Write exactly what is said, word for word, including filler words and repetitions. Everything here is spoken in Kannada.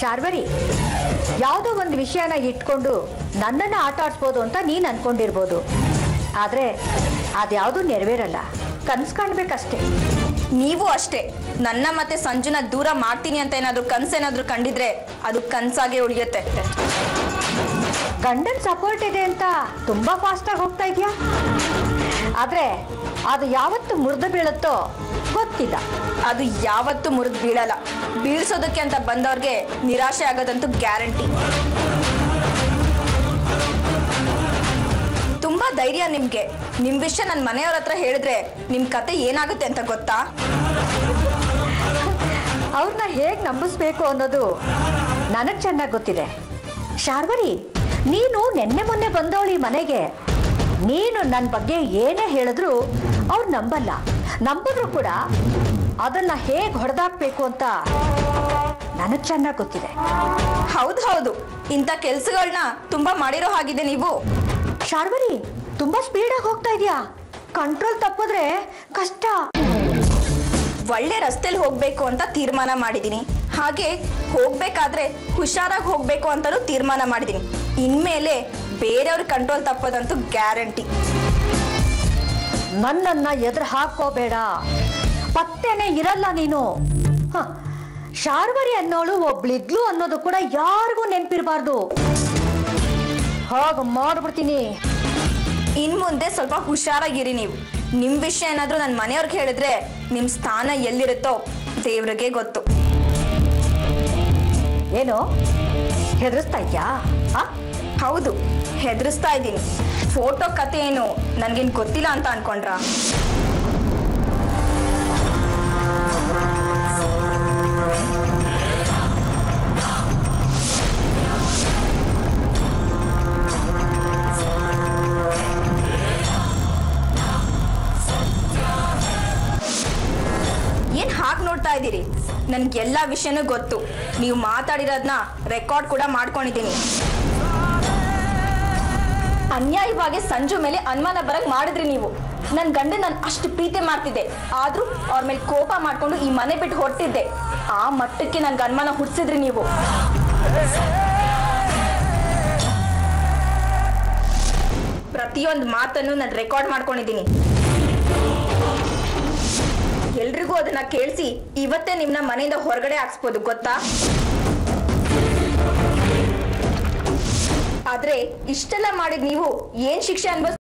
ಶಾರ್ವರಿ, ಯಾವುದೋ ಒಂದು ವಿಷಯನ ಇಟ್ಕೊಂಡು ನನ್ನನ್ನು ಆಟ ಆಡಿಸ್ಬೋದು ಅಂತ ನೀನು ಅನ್ಕೊಂಡಿರ್ಬೋದು. ಆದರೆ ಅದ್ಯಾವುದೂ ನೆರವೇರಲ್ಲ, ಕನಸು ಕಾಣಬೇಕಷ್ಟೇ. ನೀವು ಅಷ್ಟೇ. ನನ್ನ ಮತ್ತೆ ಸಂಜುನ ದೂರ ಮಾಡ್ತೀನಿ ಅಂತ ಏನಾದರೂ ಕನಸೇನಾದರೂ ಕಂಡಿದ್ರೆ ಅದು ಕನಸಾಗೆ ಉಳಿಯುತ್ತೆ. ಗಂಡನ ಸಪೋರ್ಟ್ ಇದೆ ಅಂತ ತುಂಬ ಫಾಸ್ಟಾಗಿ ಹೋಗ್ತಾ ಇದೆಯಾ? ಆದರೆ ಅದು ಯಾವತ್ತು ಮುರಿದು ಬೀಳುತ್ತೋ ಗೊತ್ತಿಲ್ಲ. ಅದು ಯಾವತ್ತೂ ಮುರಿದು ಬೀಳಲ್ಲ. ಬೀಳ್ಸೋದಕ್ಕೆ ಅಂತ ಬಂದವ್ರಿಗೆ ನಿರಾಶೆ ಆಗೋದಂತೂ ಗ್ಯಾರಂಟಿ. ತುಂಬ ಧೈರ್ಯ ನಿಮಗೆ. ನಿಮ್ಮ ವಿಷಯ ನನ್ನ ಮನೆಯವ್ರ ಹತ್ರ ಹೇಳಿದ್ರೆ ನಿಮ್ಮ ಕತೆ ಏನಾಗುತ್ತೆ ಅಂತ ಗೊತ್ತಾ? ಅವ್ರನ್ನ ಹೇಗೆ ನಂಬಿಸ್ಬೇಕು ಅನ್ನೋದು ನನಗೆ ಚೆನ್ನಾಗಿ ಗೊತ್ತಿದೆ. ಶಾರ್ವರಿ, ನೀನು ನೆನ್ನೆ ಮೊನ್ನೆ ಬಂದವಳಿ ಮನೆಗೆ. ನೀನು ನನ್ನ ಬಗ್ಗೆ ಏನೇ ಹೇಳಿದ್ರು ಅವ್ರು ನಂಬಲ್ಲ. ನಂಬಿದ್ರು ಕೂಡ ಅದನ್ನ ಹೇಗೆ ಹೊಡೆದಾಕ್ಬೇಕು ಅಂತ ನನಗೆ ಚೆನ್ನಾಗಿ ಗೊತ್ತಿದೆ. ಹೌದು ಹೌದು, ಇಂಥ ಕೆಲಸಗಳನ್ನ ತುಂಬಾ ಮಾಡಿರೋ ಹಾಗಿದೆ ನೀವು. ಶಾರ್ವರಿ, ತುಂಬಾ ಸ್ಪೀಡಾಗಿ ಹೋಗ್ತಾ ಇದೆಯಾ. ಕಂಟ್ರೋಲ್ ತಪ್ಪಿದ್ರೆ ಕಷ್ಟ. ಒಳ್ಳೆ ರಸ್ತೆಯಲ್ಲಿ ಹೋಗ್ಬೇಕು ಅಂತ ತೀರ್ಮಾನ ಮಾಡಿದ್ದೀನಿ. ಹಾಗೆ ಹೋಗ್ಬೇಕಾದ್ರೆ ಹುಷಾರಾಗಿ ಹೋಗ್ಬೇಕು ಅಂತಲೂ ತೀರ್ಮಾನ ಮಾಡಿದ್ದೀನಿ. ಇನ್ಮೇಲೆ ಬೇರೆಯವ್ರ ಕಂಟ್ರೋಲ್ ತಪ್ಪೋದಂತೂ ಗ್ಯಾರಂಟಿ. ನನ್ನನ್ನ ಎದುರು ಹಾಕೋಬೇಡ, ಪತ್ತೆನೇ ಇರಲ್ಲ ನೀನು. ಶಾರ್ವರಿ ಅನ್ನೋಳು ಒಬ್ಳಿದ್ಲು ಅನ್ನೋದು ಕೂಡ ಯಾರಿಗೂ ನೆನಪಿರಬಾರ್ದು. ಹಾಗೆ ಮಾಡ್ಬಿಡ್ತೀನಿ. ಇನ್ ಮುಂದೆ ಸ್ವಲ್ಪ ಹುಷಾರಾಗಿರಿ ನೀವು. ನಿಮ್ಮ ವಿಷಯ ಏನಾದರೂ ನನ್ನ ಮನೆಯವ್ರಿಗೆ ಹೇಳಿದ್ರೆ ನಿಮ್ಮ ಸ್ಥಾನ ಎಲ್ಲಿರುತ್ತೋ ದೇವ್ರಿಗೆ ಗೊತ್ತು. ಏನೋ ಹೆದರಿಸ್ತಾ ಇದೆಯಾ? ಹೌದು, ಹೆದರಿಸ್ತಾ ಇದ್ದೀನಿ. ಫೋಟೋ ಕತೆ ಏನು ನನಗೇನು ಗೊತ್ತಿಲ್ಲ ಅಂತ ಅನ್ಕೊಂಡ್ರ? ಏನ್ ಹಾಗೆ ನೋಡ್ತಾ ಇದ್ದೀರಿ? ನನ್ಗೆಲ್ಲ ವಿಷಯನೂ ಗೊತ್ತು. ನೀವು ಮಾತಾಡಿರೋದನ್ನ ರೆಕಾರ್ಡ್ ಕೂಡ ಮಾಡ್ಕೊಂಡಿದ್ದೀನಿ. ಅನ್ಯಾಯವಾಗಿ ಸಂಜು ಮೇಲೆ ಅನುಮಾನ ಬರಕ್ ಮಾಡಿದ್ರಿ ನೀವು. ನನ್ನ ಗಂಡ ನಾನು ಅಷ್ಟು ಪ್ರೀತಿ ಮಾಡ್ತಿದ್ದೆ, ಆದ್ರೂ ಅವ್ರ ಮೇಲೆ ಕೋಪ ಮಾಡ್ಕೊಂಡು ಈ ಮನೆ ಬಿಟ್ಟು ಹೊರಟಿದ್ದೆ. ಆ ಮಟ್ಟಕ್ಕೆ ನನ್ಗೆ ಅನುಮಾನ ಹುಟ್ಟಿಸಿದ್ರಿ ನೀವು. ಪ್ರತಿಯೊಂದು ಮಾತನ್ನು ನಾನು ರೆಕಾರ್ಡ್ ಮಾಡ್ಕೊಂಡಿದ್ದೀನಿ. ಎಲ್ರಿಗೂ ಅದನ್ನ ಕೇಳಿಸಿ ಇವತ್ತೇ ನಿಮ್ಮನ್ನ ಮನೆಯಿಂದ ಹೊರಗಡೆ ಹಾಕ್ಸ್ಬೋದು, ಗೊತ್ತಾ? ಆದ್ರೆ ಇಷ್ಟೆಲ್ಲ ಮಾಡಿದ ನೀವು ಏನ್ ಶಿಕ್ಷೆ ಅನ್ಭವಿಸ್ತೀರಾ?